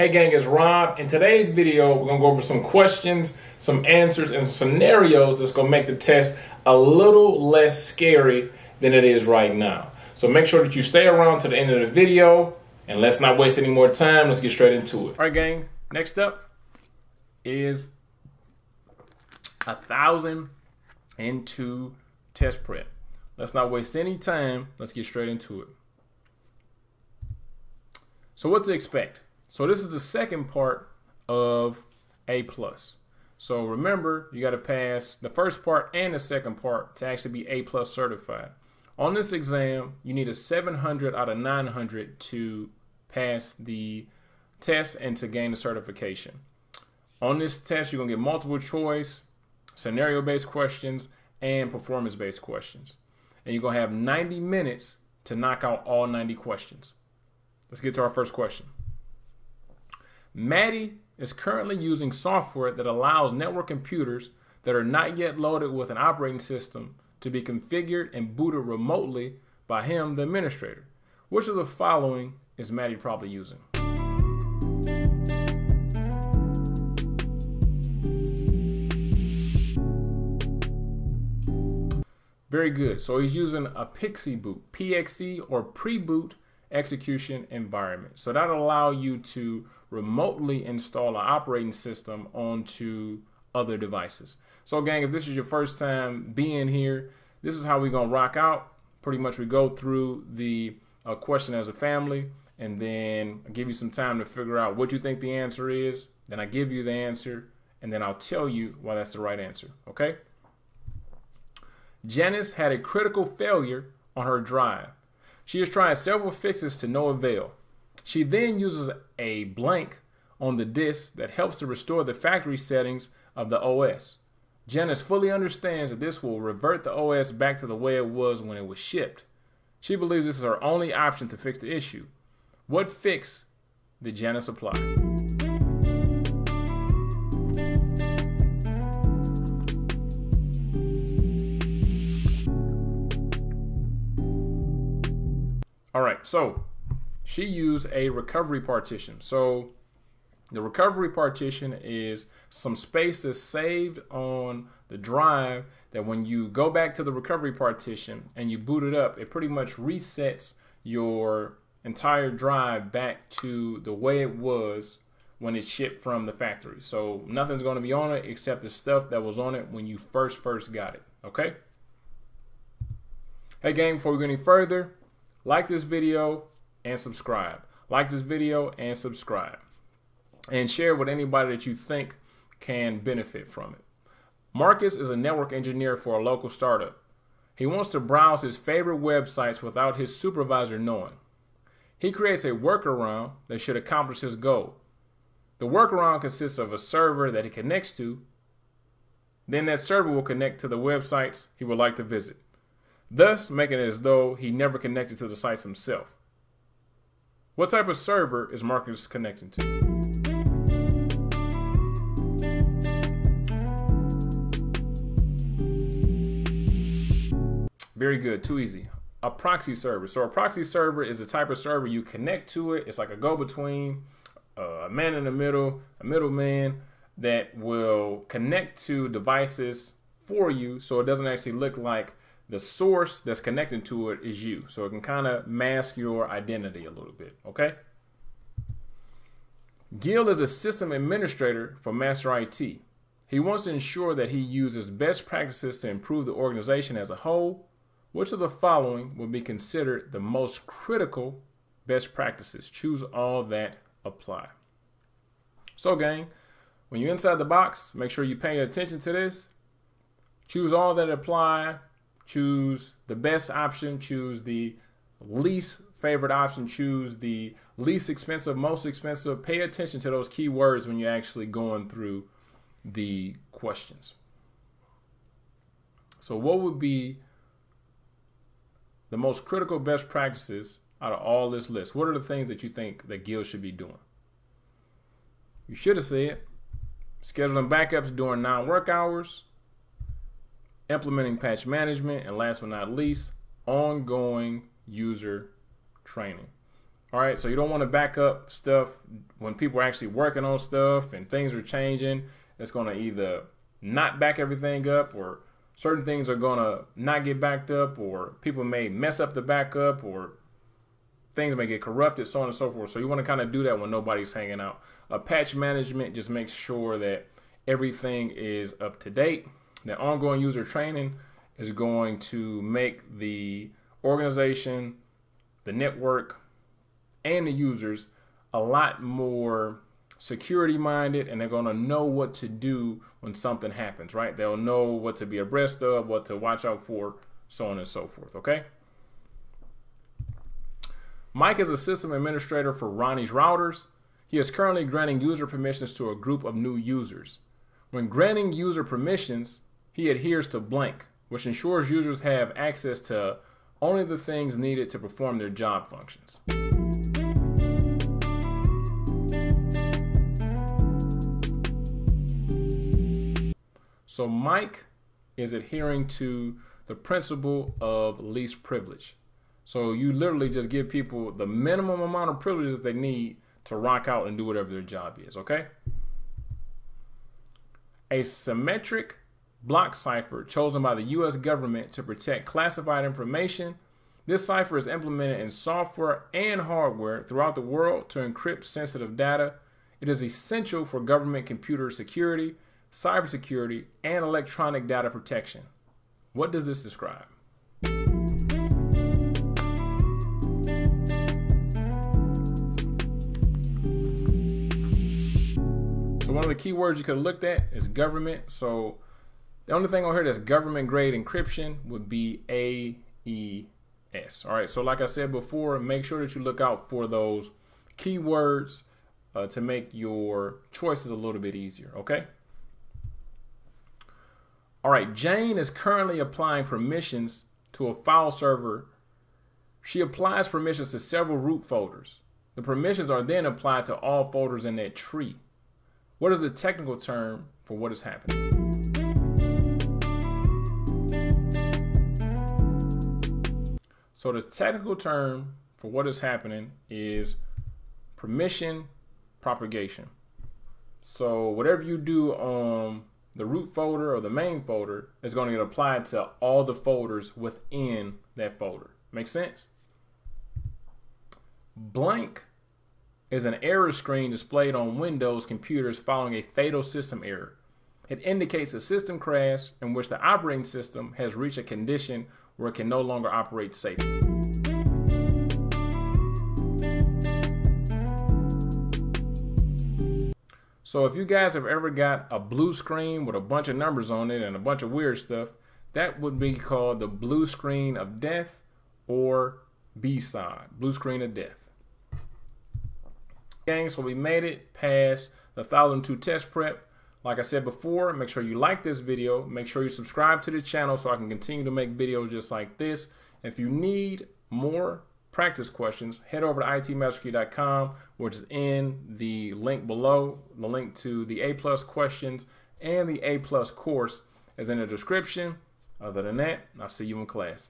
Hey gang, it's Rob. In today's video, we're gonna go over some questions, some answers, and scenarios that's gonna make the test a little less scary than it is right now. So make sure that you stay around to the end of the video, and let's not waste any more time. Let's get straight into it. All right, gang, next up is 1002 test prep. Let's not waste any time. Let's get straight into it. So what to expect? So this is the second part of A+. So remember, you got to pass the first part and the second part to actually be A+ certified. On this exam, you need a 700 out of 900 to pass the test and to gain the certification. On this test, you're going to get multiple choice, scenario-based questions, and performance-based questions. And you're going to have 90 minutes to knock out all 90 questions. Let's get to our first question. Maddie is currently using software that allows network computers that are not yet loaded with an operating system to be configured and booted remotely by him, the administrator. Which of the following is Maddie probably using? Very good. So he's using a PXE boot, PXE or pre-boot execution environment. So that'll allow you to remotely install an operating system onto other devices. So gang, if this is your first time being here, this is how we're gonna rock out. Pretty much we go through the question as a family, and then I give you some time to figure out what you think the answer is, then I give you the answer, and then I'll tell you why that's the right answer, okay? Janice had a critical failure on her drive. She is trying several fixes to no avail. She then uses a blank on the disk that helps to restore the factory settings of the OS. Janice fully understands that this will revert the OS back to the way it was when it was shipped. She believes this is her only option to fix the issue. What fix did Janice apply? All right, so she used a recovery partition. So the recovery partition is some space that's saved on the drive that when you go back to the recovery partition and you boot it up, it pretty much resets your entire drive back to the way it was when it shipped from the factory. So nothing's going to be on it except the stuff that was on it when you first got it, okay? Hey gang, before we go any further, like this video and subscribe. Like this video and subscribe. And share with anybody that you think can benefit from it. Marcus is a network engineer for a local startup. He wants to browse his favorite websites without his supervisor knowing. He creates a workaround that should accomplish his goal. The workaround consists of a server that he connects to. Then that server will connect to the websites he would like to visit, thus making it as though he never connected to the sites himself. What type of server is Marcus connecting to? Very good, too easy. A proxy server. So a proxy server is the type of server you connect to it. It's like a go-between, a man in the middle, a middleman that will connect to devices for you so it doesn't actually look like the source that's connected to it is you. So it can kind of mask your identity a little bit, okay? Gil is a system administrator for Master IT. He wants to ensure that he uses best practices to improve the organization as a whole. Which of the following will be considered the most critical best practices? Choose all that apply. So gang, when you're inside the box, make sure you pay attention to this. Choose all that apply. Choose the best option, choose the least favorite option, choose the least expensive, most expensive. Pay attention to those keywords when you're actually going through the questions. So what would be the most critical best practices out of all this list? What are the things that you think that Gil should be doing? You should have said scheduling backups during non-work hours, implementing patch management, and last but not least, ongoing user training. All right, so you don't want to back up stuff when people are actually working on stuff and things are changing. It's going to either not back everything up, or certain things are going to not get backed up, or people may mess up the backup, or things may get corrupted, so on and so forth. So you want to kind of do that when nobody's hanging out. Patch management just makes sure that everything is up to date. The ongoing user training is going to make the organization, the network, and the users a lot more security minded, and they're going to know what to do when something happens, right? They'll know what to be abreast of, what to watch out for, so on and so forth, okay? Mike is a system administrator for Ronnie's routers. He is currently granting user permissions to a group of new users. When granting user permissions, he adheres to blank, which ensures users have access to only the things needed to perform their job functions. So Mike is adhering to the principle of least privilege. So you literally just give people the minimum amount of privileges they need to rock out and do whatever their job is, okay? A symmetric block cipher chosen by the US government to protect classified information. This cipher is implemented in software and hardware throughout the world to encrypt sensitive data. It is essential for government computer security, cybersecurity, and electronic data protection. What does this describe? So one of the key words you could have looked at is government. So the only thing on here that's government grade encryption would be AES. All right, so like I said before, make sure that you look out for those keywords to make your choices a little bit easier, okay? All right, Jane is currently applying permissions to a file server. She applies permissions to several root folders. The permissions are then applied to all folders in that tree. What is the technical term for what is happening? So the technical term for what is happening is permission propagation. So whatever you do on the root folder or the main folder is going to get applied to all the folders within that folder. Make sense? Blank is an error screen displayed on Windows computers following a fatal system error. It indicates a system crash in which the operating system has reached a condition where it can no longer operate safely. So if you guys have ever got a blue screen with a bunch of numbers on it and a bunch of weird stuff, that would be called the blue screen of death, or B-side, blue screen of death. So we made it past the 1002 test prep. Like I said before, make sure you like this video. Make sure you subscribe to the channel so I can continue to make videos just like this. If you need more practice questions, head over to itmasterkey.com, which is in the link below. The link to the A+ questions and the A+ course is in the description. Other than that, I'll see you in class.